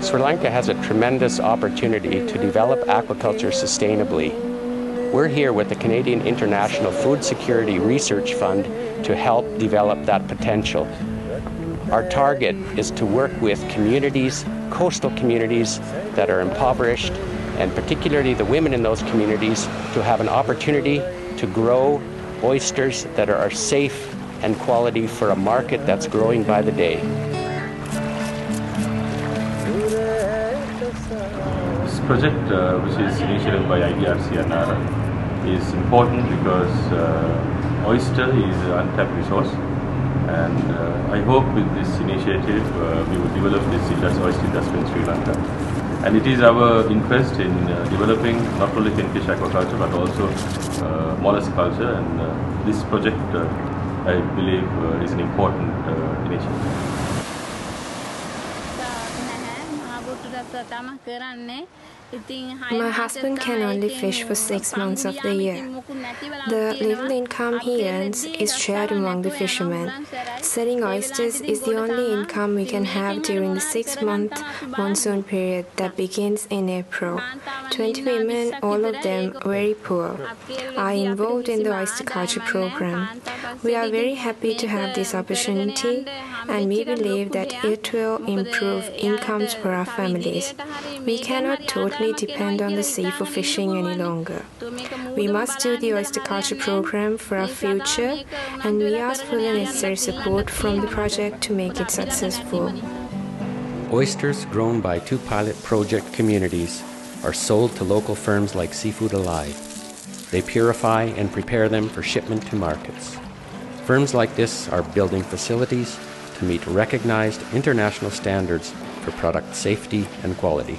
Sri Lanka has a tremendous opportunity to develop aquaculture sustainably. We're here with the Canadian International Food Security Research Fund to help develop that potential. Our target is to work with communities, coastal communities that are impoverished, and particularly the women in those communities, to have an opportunity to grow oysters that are safe and quality for a market that's growing by the day. This project, which is initiated by IDRC and Nara, is important because oyster is an untapped resource, and I hope with this initiative we will develop this oyster industry in Sri Lanka. And it is our interest in developing not only kingfish aquaculture but also mollusk culture, and this project I believe is an important initiative. My husband can only fish for 6 months of the year. The little income he earns is shared among the fishermen. Selling oysters is the only income we can have during the 6-month monsoon period that begins in April. 20 women, all of them very poor, are involved in the oyster culture program. We are very happy to have this opportunity, and we believe that it will improve incomes for our families. We cannot totally depend on the sea for fishing any longer. We must do the oyster culture program for our future, and we ask for the necessary support from the project to make it successful. Oysters grown by 2 pilot project communities are sold to local firms like Seafood Alive. They purify and prepare them for shipment to markets. Firms like this are building facilities to meet recognized international standards for product safety and quality.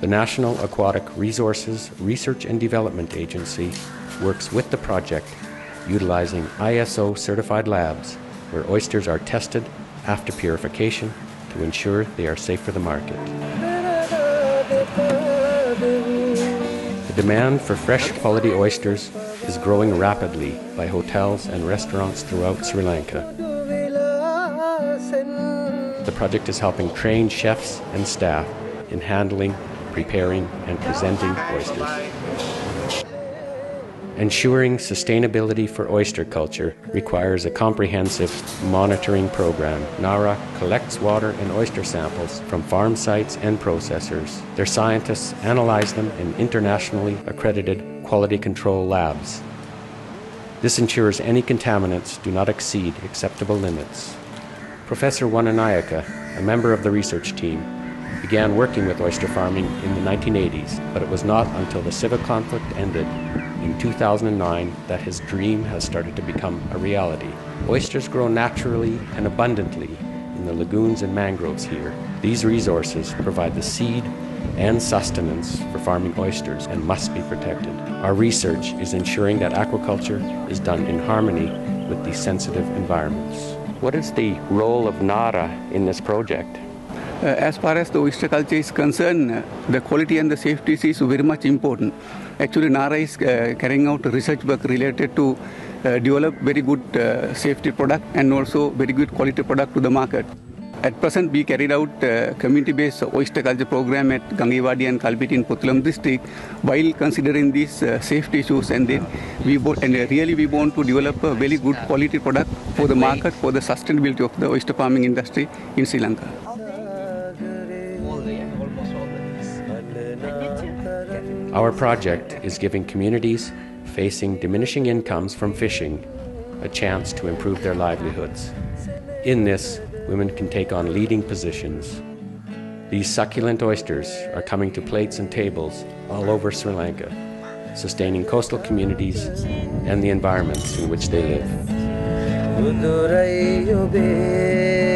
The National Aquatic Resources Research and Development Agency works with the project, utilizing ISO-certified labs where oysters are tested after purification to ensure they are safe for the market. The demand for fresh quality oysters is growing rapidly by hotels and restaurants throughout Sri Lanka. The project is helping train chefs and staff in handling, preparing and presenting oysters. Ensuring sustainability for oyster culture requires a comprehensive monitoring program. Nara collects water and oyster samples from farm sites and processors. Their scientists analyze them in internationally accredited quality control labs. This ensures any contaminants do not exceed acceptable limits. Professor Wananayaka, a member of the research team, began working with oyster farming in the 1980s, but it was not until the civil conflict ended in 2009 that his dream has started to become a reality. Oysters grow naturally and abundantly in the lagoons and mangroves here. These resources provide the seed and sustenance for farming oysters and must be protected. Our research is ensuring that aquaculture is done in harmony with these sensitive environments. What is the role of Nara in this project? As far as the oyster culture is concerned, the quality and the safety is very much important. Actually, Nara is carrying out research work related to develop very good safety product and also very good quality product to the market. At present, we carried out community-based oyster culture program at Gangiwadi and Kalbiti in Putlam district, while considering these safety issues, and then we want to develop a very good quality product for the market, for the sustainability of the oyster farming industry in Sri Lanka. Our project is giving communities facing diminishing incomes from fishing a chance to improve their livelihoods. In this, women can take on leading positions. These succulent oysters are coming to plates and tables all over Sri Lanka, sustaining coastal communities and the environments in which they live.